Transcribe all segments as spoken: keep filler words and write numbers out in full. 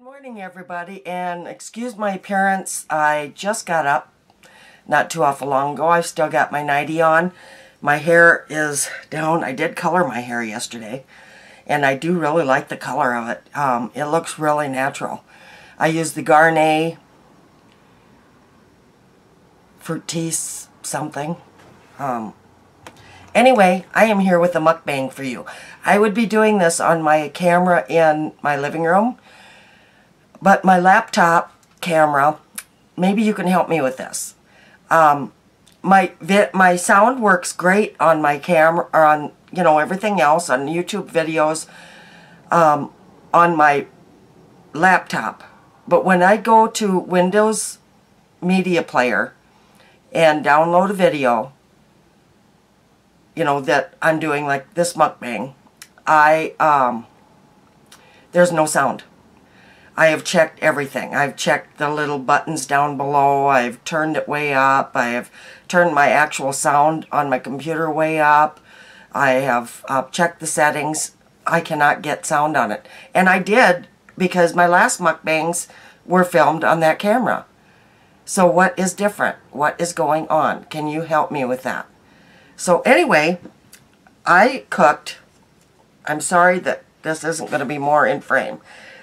Good morning, everybody, and excuse my appearance. I just got up not too awful long ago. I've still got my nightie on. My hair is down. I did color my hair yesterday, and I do really like the color of it. Um, it looks really natural. I used the Garnier Fructis something. Um, Anyway, I am here with a mukbang for you. I would be doing this on my camera in my living room, but my laptop camera, maybe you can help me with this. Um, my my sound works great on my camera, or on, you know, everything else, on YouTube videos, um, on my laptop. But when I go to Windows Media Player and download a video, you know, that I'm doing like this mukbang, I, um, there's no sound. I have checked everything. I've checked the little buttons down below. I've turned it way up. I have turned my actual sound on my computer way up. I have uh, checked the settings. I cannot get sound on it. And I did, because my last mukbangs were filmed on that camera. So what is different? What is going on? Can you help me with that? So anyway, I cooked, I'm sorry that this isn't going to be more in frame.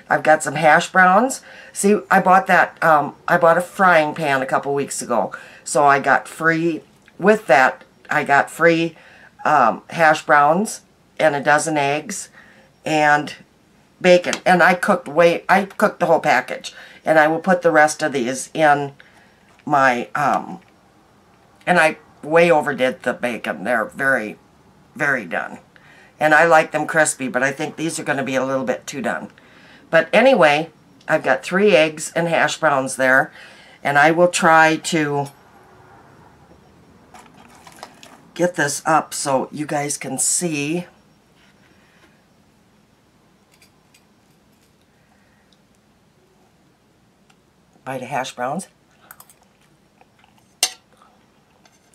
I've got some hash browns. See, I bought that, um, I bought a frying pan a couple weeks ago. So I got free, with that, I got free um, hash browns and a dozen eggs and bacon. And I cooked way, I cooked the whole package. And I will put the rest of these in my, um, and I way overdid the bacon. They're very, very done. And I like them crispy, but I think these are going to be a little bit too done. But anyway, I've got three eggs and hash browns there, and I will try to get this up so you guys can see. Bite of hash browns.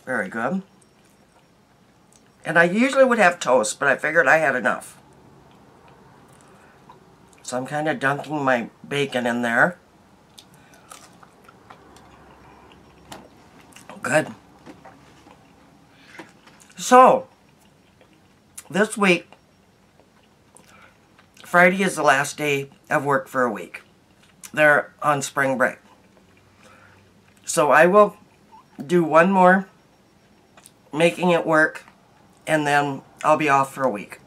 Very good. And I usually would have toast, but I figured I had enough. So I'm kind of dunking my bacon in there. Good. So, this week, Friday is the last day of work for a week. They're on spring break. So I will do one more making it work, and then I'll be off for a week.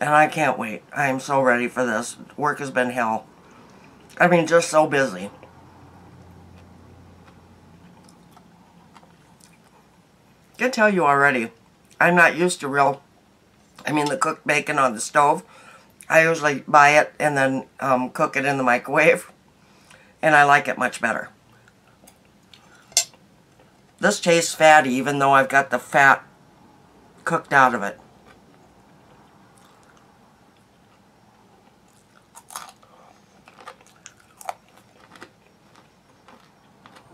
And I can't wait. I am so ready for this. Work has been hell. I mean, just so busy. I can tell you already, I'm not used to real, I mean, the cooked bacon on the stove. I usually buy it and then um, cook it in the microwave, and I like it much better. This tastes fatty, even though I've got the fat cooked out of it.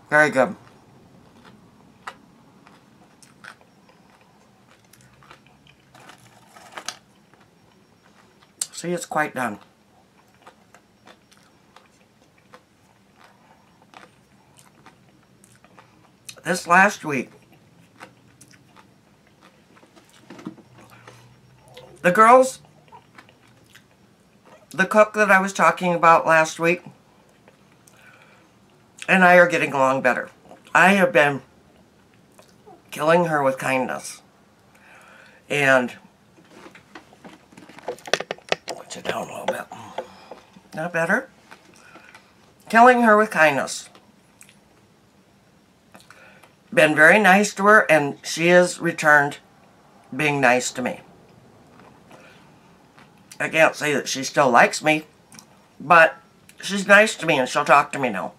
Very good. See, it's quite done. This last week, the girls, the cook that I was talking about last week, and I are getting along better. I have been killing her with kindness. And, put it down a little bit. Not better? Killing her with kindness. Been very nice to her, and she has returned being nice to me. I can't say that she still likes me, but she's nice to me, and she'll talk to me now.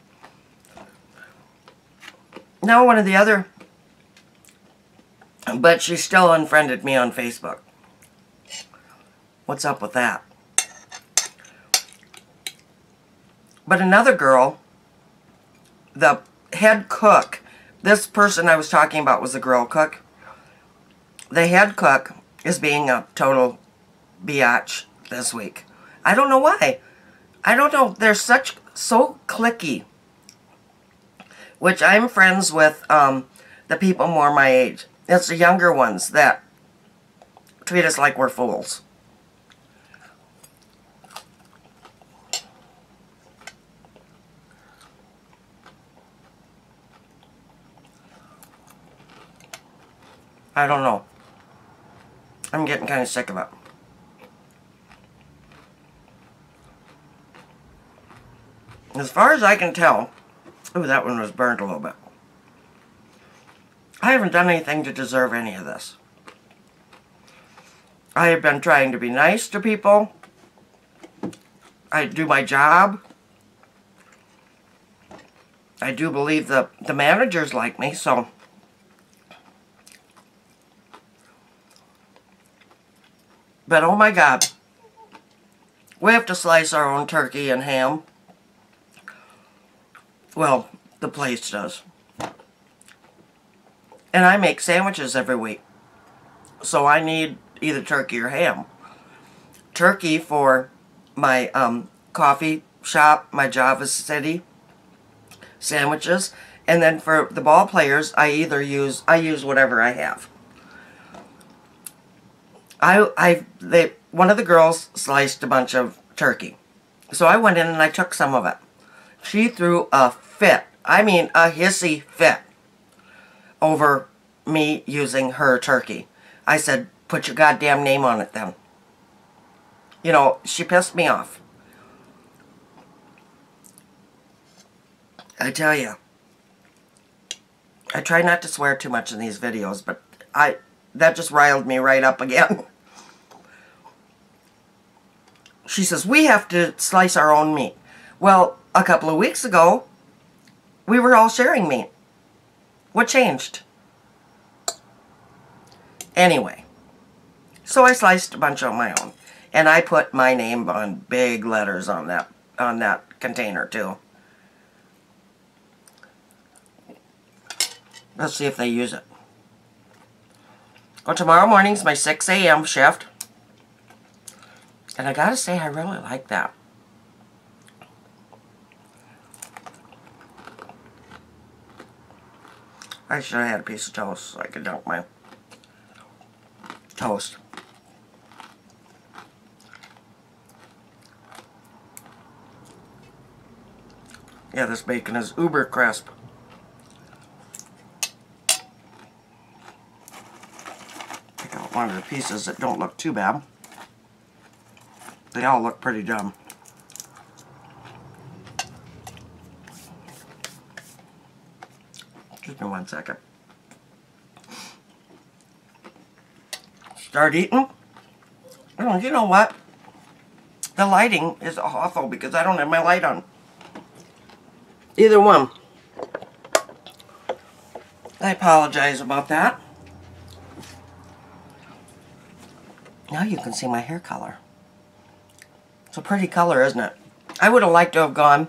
Now one of the other, but she still unfriended me on Facebook. What's up with that? But another girl, the head cook, this person I was talking about was a grill cook. The head cook is being a total biatch this week. I don't know why. I don't know, they're such, so clicky, which I'm friends with um, the people more my age. It's the younger ones that treat us like we're fools. I don't know. I'm getting kind of sick of it. As far as I can tell, ooh, that one was burned a little bit. I haven't done anything to deserve any of this. I have been trying to be nice to people. I do my job. I do believe the, the managers like me, so... But oh my God, we have to slice our own turkey and ham. Well, the place does. And I make sandwiches every week. So I need either turkey or ham. Turkey for my um, coffee shop, my Java City sandwiches. And then for the ball players, I either use, I use whatever I have. I, I, they, one of the girls sliced a bunch of turkey. So I went in and I took some of it. She threw a fit. I mean, a hissy fit over me using her turkey. I said, put your goddamn name on it then. You know, she pissed me off. I tell you, I try not to swear too much in these videos, but I, that just riled me right up again. She says, we have to slice our own meat. Well, a couple of weeks ago, we were all sharing meat. What changed? Anyway, so I sliced a bunch on my own. And I put my name on big letters on that, on that container, too. Let's see if they use it. Well, tomorrow morning's my six A M shift. And I gotta say, I really like that. I should have had a piece of toast so I could dunk my toast. Yeah, this bacon is uber crisp. Pick out one of the pieces that don't look too bad. They all look pretty dumb. Give me one second. Start eating. Oh, you know what? The lighting is awful because I don't have my light on. Either one. I apologize about that. Now you can see my hair color. It's a pretty color, isn't it? I would have liked to have gone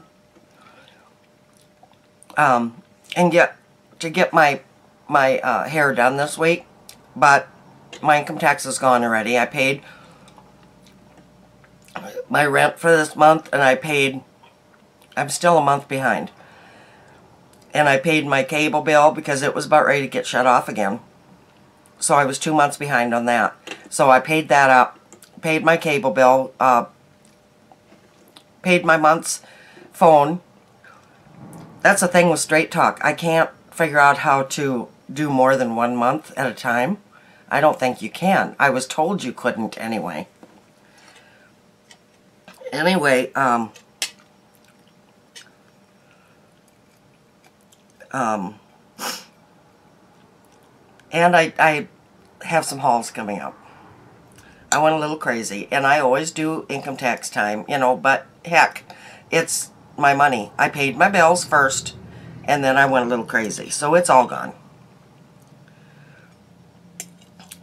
um, and get to get my my uh, hair done this week, but my income tax is gone already. I paid my rent for this month, and I paid, I'm still a month behind, and I paid my cable bill because it was about ready to get shut off again, so I was two months behind on that. So I paid that up, paid my cable bill, uh, paid my month's phone. That's the thing with Straight Talk. I can't figure out how to do more than one month at a time. I don't think you can. I was told you couldn't anyway. Anyway, um, um, and I, I have some hauls coming up. I went a little crazy, and I always do income tax time, you know, but heck, it's my money. I paid my bills first, and then I went a little crazy. So it's all gone.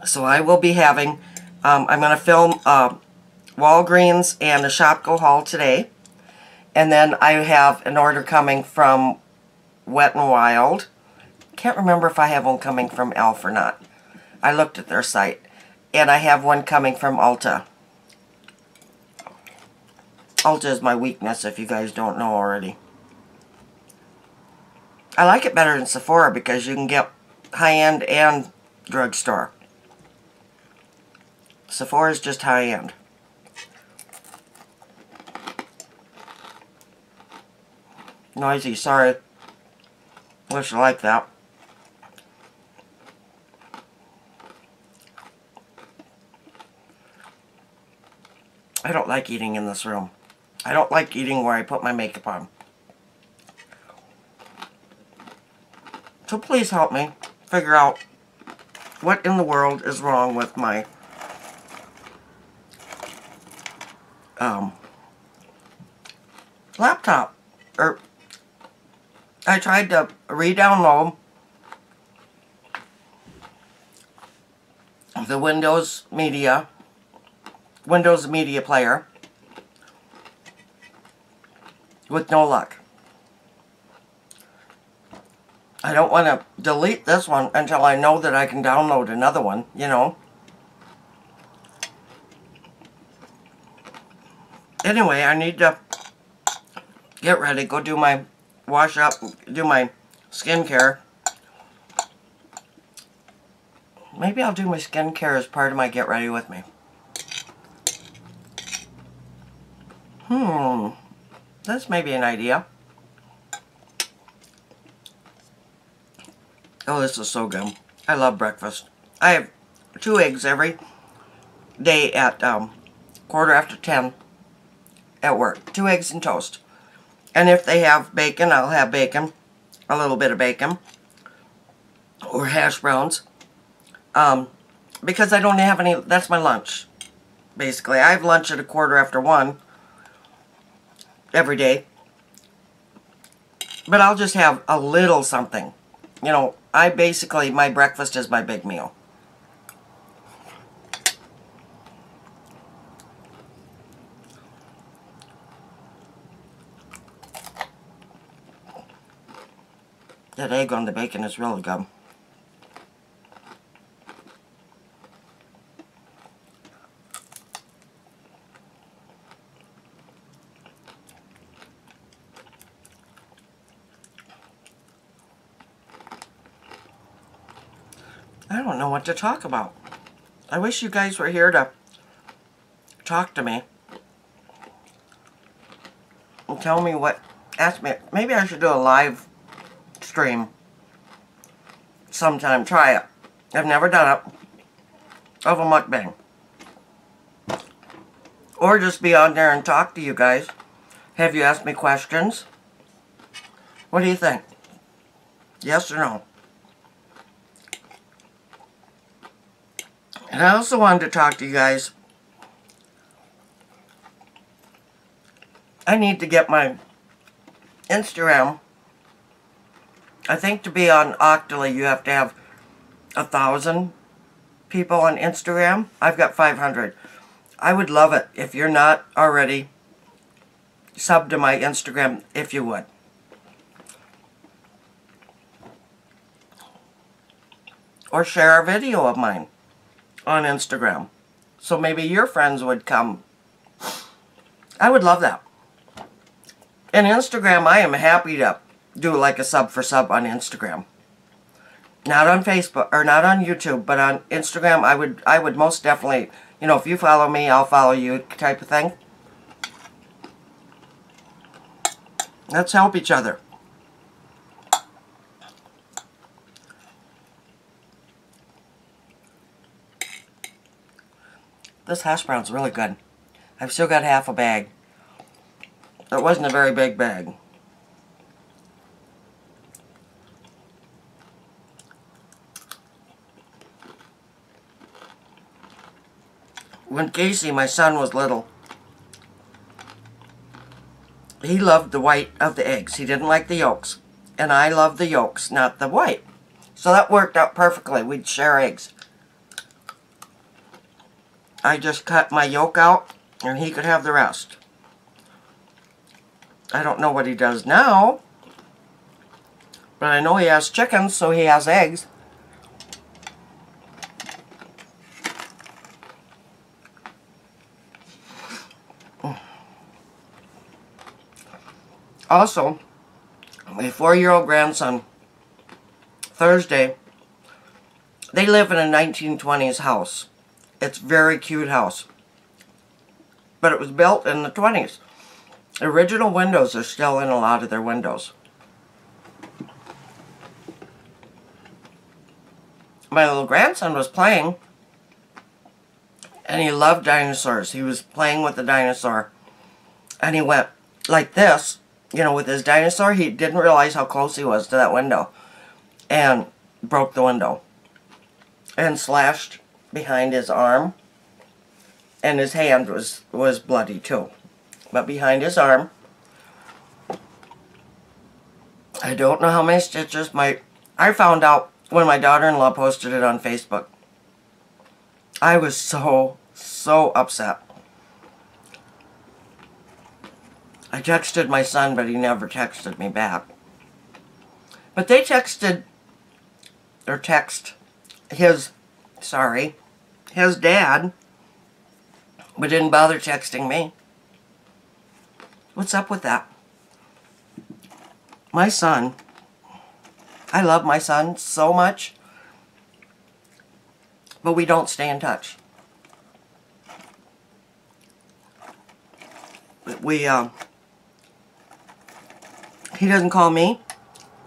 So I will be having, um, I'm going to film uh, Walgreens and a Shopko haul today. And then I have an order coming from Wet n Wild. Can't remember if I have one coming from Elf or not. I looked at their site. And I have one coming from Ulta. Ulta is my weakness, if you guys don't know already. I like it better than Sephora because you can get high-end and drugstore. Sephora is just high-end. Noisy, sorry. Wish I liked that. I don't like eating in this room. I don't like eating where I put my makeup on. So please help me figure out what in the world is wrong with my um, laptop. Or I tried to re-download the Windows Media Windows Media Player with no luck. I don't want to delete this one until I know that I can download another one, you know. Anyway, I need to get ready, go do my wash up, do my skincare. Maybe I'll do my skincare as part of my get ready with me. Hmm, this may be an idea. Oh, this is so good. I love breakfast. I have two eggs every day at um, quarter after ten at work. Two eggs and toast. And if they have bacon, I'll have bacon. A little bit of bacon. Or hash browns. Um, because I don't have any, that's my lunch. Basically, I have lunch at a quarter after one. Every day. But I'll just have a little something. You know, I basically, my breakfast is my big meal. That egg on the bacon is really good. I don't know what to talk about. I wish you guys were here to talk to me and tell me what, ask me, maybe I should do a live stream sometime, try it. I've never done it, of a mukbang. Or just be on there and talk to you guys. Have you asked me questions? What do you think? Yes or no? And I also wanted to talk to you guys. I need to get my Instagram. I think to be on Octoly, you have to have a thousand people on Instagram. I've got five hundred. I would love it if you're not already sub to my Instagram, if you would. Or share a video of mine on Instagram, so maybe your friends would come. I would love that. And Instagram, I am happy to do like a sub for sub on Instagram. Not on Facebook or not on YouTube, but on Instagram, I would I would most definitely, you know, if you follow me, I'll follow you type of thing. Let's help each other. This hash brown's really good. I've still got half a bag. It wasn't a very big bag. When Casey, my son, was little, he loved the white of the eggs. He didn't like the yolks. And I love the yolks, not the white. So that worked out perfectly. We'd share eggs. I just cut my yolk out, and he could have the rest. I don't know what he does now, but I know he has chickens, so he has eggs. Also, my four-year-old grandson, Thursday, they live in a nineteen twenties house. It's a very cute house. But it was built in the twenties. The original windows are still in a lot of their windows. My little grandson was playing, and he loved dinosaurs. He was playing with the dinosaur, and he went like this, you know, with his dinosaur. He didn't realize how close he was to that window, and broke the window, and slashed behind his arm, and his hand was, was bloody too. But behind his arm, I don't know how many stitches. My, I found out when my daughter-in-law posted it on Facebook. I was so, so upset. I texted my son, but he never texted me back. But they texted, or text, his, sorry, his dad, but didn't bother texting me. What's up with that? My son, I love my son so much, but we don't stay in touch. We, um, he doesn't call me,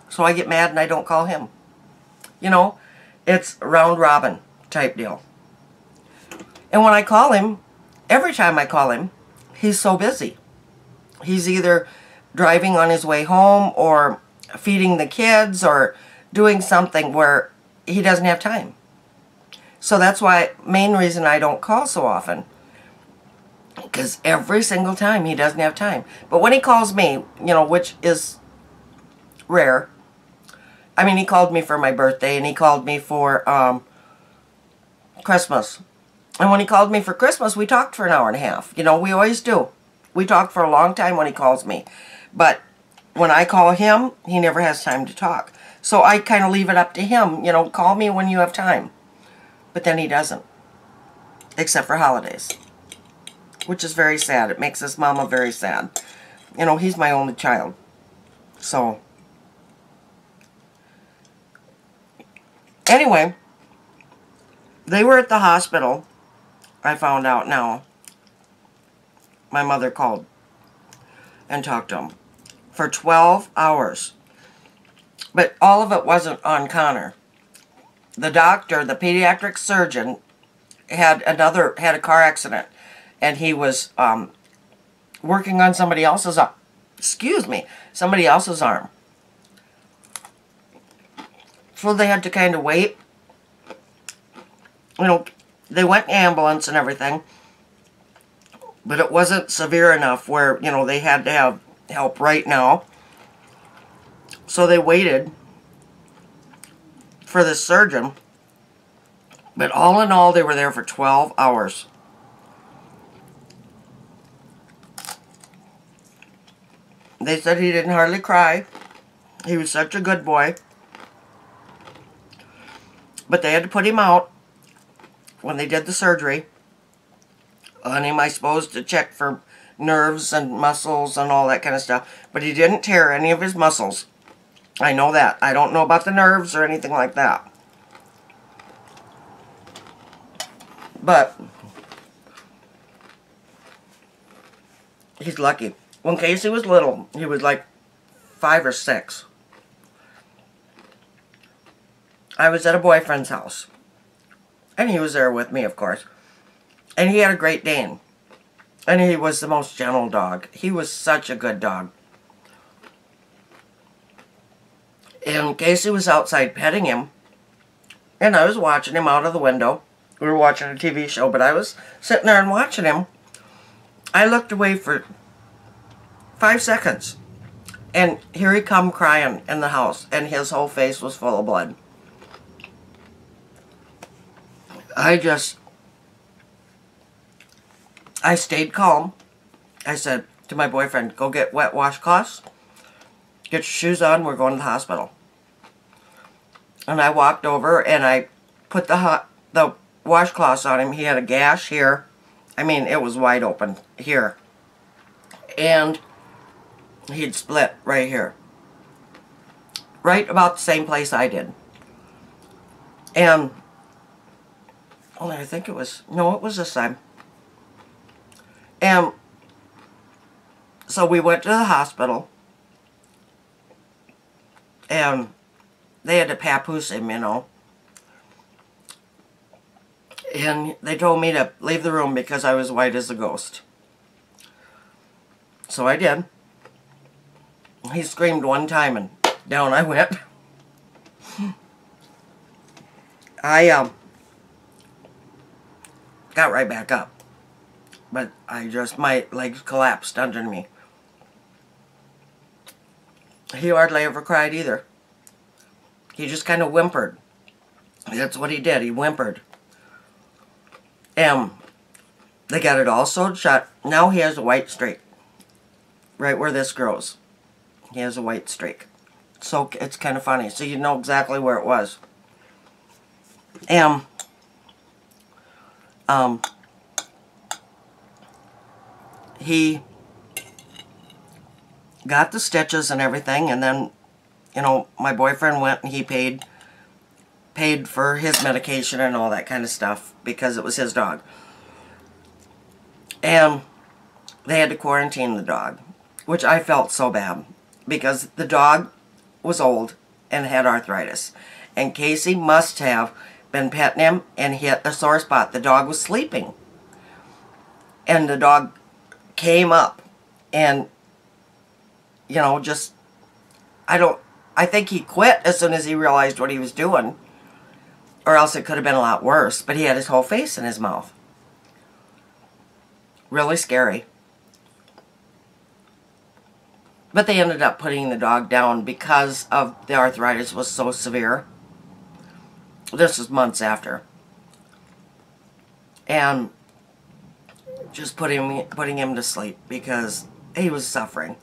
so I get mad and I don't call him. You know, it's round robin type deal. And when I call him, every time I call him, he's so busy. He's either driving on his way home or feeding the kids or doing something where he doesn't have time. So that's why, main reason I don't call so often. Because every single time he doesn't have time. But when he calls me, you know, which is rare. I mean, he called me for my birthday and he called me for um, Christmas. And when he called me for Christmas, we talked for an hour and a half. You know, we always do. We talk for a long time when he calls me. But when I call him, he never has time to talk. So I kind of leave it up to him. You know, call me when you have time. But then he doesn't. Except for holidays. Which is very sad. It makes his mama very sad. You know, he's my only child. So. Anyway. They were at the hospital. I found out now. My mother called and talked to him for twelve hours. But all of it wasn't on Connor. The doctor, the pediatric surgeon, had another had a car accident, and he was um, working on somebody else's arm. Excuse me, somebody else's arm. So they had to kind of wait. You know, they went in ambulance and everything, but it wasn't severe enough where, you know, they had to have help right now. So they waited for the surgeon, but all in all, they were there for twelve hours. They said he didn't hardly cry. He was such a good boy. But they had to put him out when they did the surgery on him, I suppose, to check for nerves and muscles and all that kind of stuff. But he didn't tear any of his muscles. I know that. I don't know about the nerves or anything like that. But he's lucky. When Casey was little, he was like five or six. I was at a boyfriend's house. And he was there with me, of course. And he had a Great Dane. And he was the most gentle dog. He was such a good dog. And Casey was outside petting him, and I was watching him out of the window. We were watching a T V show, but I was sitting there and watching him. I looked away for five seconds, and here he come crying in the house, and his whole face was full of blood. I just, I stayed calm. I said to my boyfriend, go get wet washcloths. Get your shoes on, we're going to the hospital. And I walked over and I put the hot, the washcloths on him. He had a gash here. I mean, it was wide open here. And he'd split right here. Right about the same place I did. And, well, I think it was, no, it was this time. And so we went to the hospital. And they had to papoose him, you know. And they told me to leave the room because I was white as a ghost. So I did. He screamed one time and down I went. I um, got right back up. But I just, my legs collapsed under me. He hardly ever cried either. He just kind of whimpered. That's what he did. He whimpered. And they got it all sewed shut. Now he has a white streak. Right where this grows. He has a white streak. So it's kind of funny. So you know exactly where it was. And um, he got the stitches and everything, and then, you know, my boyfriend went and he paid paid for his medication and all that kind of stuff because it was his dog. And they had to quarantine the dog, which I felt so bad because the dog was old and had arthritis. And Casey must have been petting him and hit a sore spot. The dog was sleeping. And the dog came up and, you know, just, I don't, I think he quit as soon as he realized what he was doing, or else it could have been a lot worse, but he had his whole face in his mouth. Really scary. But they ended up putting the dog down because of the arthritis was so severe. This was months after. And just putting, putting him to sleep because he was suffering.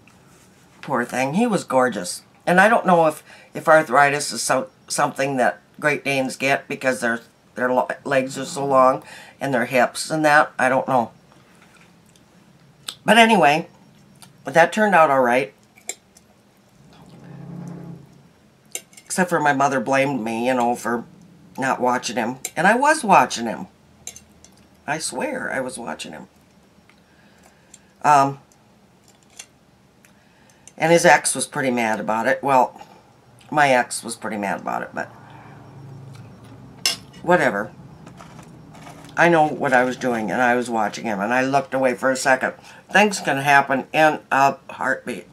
Poor thing. He was gorgeous. And I don't know if, if arthritis is so, something that Great Danes get because their, their legs are so long and their hips and that. I don't know. But anyway, that turned out all right. Except for my mother blamed me, you know, for not watching him. And I was watching him. I swear I was watching him. Um, and his ex was pretty mad about it. Well, my ex was pretty mad about it, but whatever. I know what I was doing, and I was watching him, and I looked away for a second. Things can happen in a heartbeat.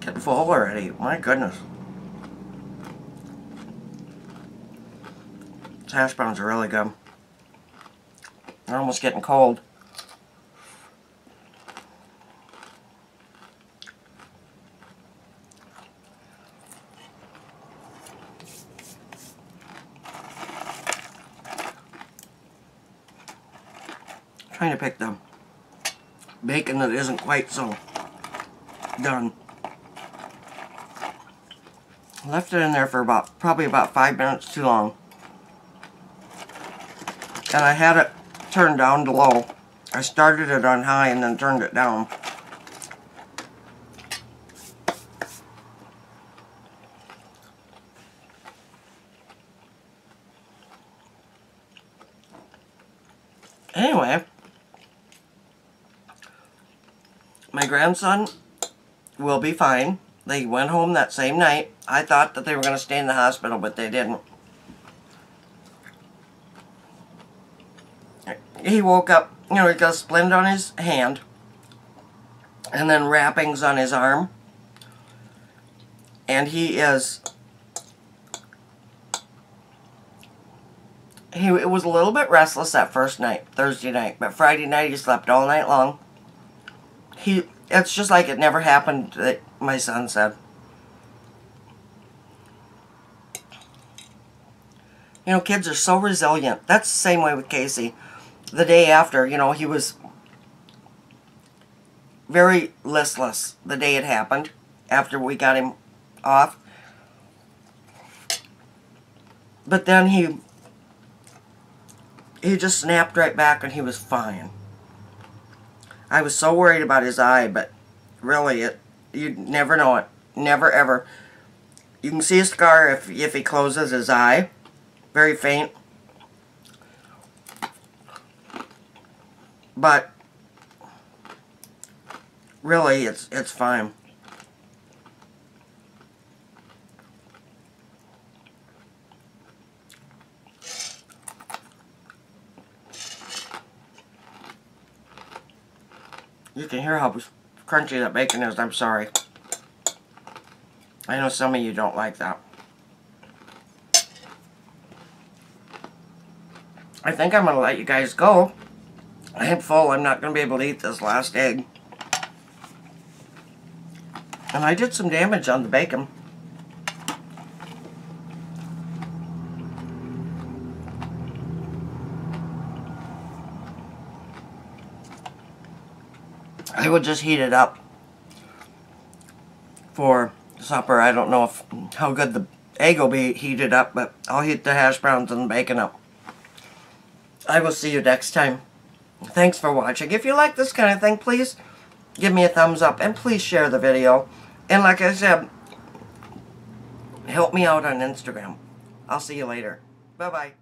Getting full already. My goodness. These hash browns are really good. They're almost getting cold. Trying to pick the bacon that isn't quite so done. Left it in there for about probably about five minutes too long, and I had it turned down to low. I started it on high and then turned it down. Anyway, my grandson will be fine. They went home that same night. I thought that they were going to stay in the hospital, but they didn't. He woke up, you know, he got a splint on his hand, and then wrappings on his arm. And he is, he was a little bit restless that first night, Thursday night, but Friday night he slept all night long. He, it's just like it never happened, that my son said. You know, kids are so resilient. That's the same way with Casey. The day after, you know, he was very listless the day it happened, after we got him off. But then he he just snapped right back and he was fine. I was so worried about his eye, but really, it you'd never know it. Never, ever. You can see a scar if, if he closes his eye. Very faint. But really, it's it's fine. You can hear how crunchy that bacon is. I'm sorry. I know some of you don't like that. I think I'm going to let you guys go. I'm full. I'm not going to be able to eat this last egg. And I did some damage on the bacon. I would just heat it up for supper. I don't know if how good the egg will be heated up, but I'll heat the hash browns and the bacon up. I will see you next time. Thanks for watching. If you like this kind of thing, please give me a thumbs up and please share the video. And like I said, help me out on Instagram. I'll see you later. Bye-bye.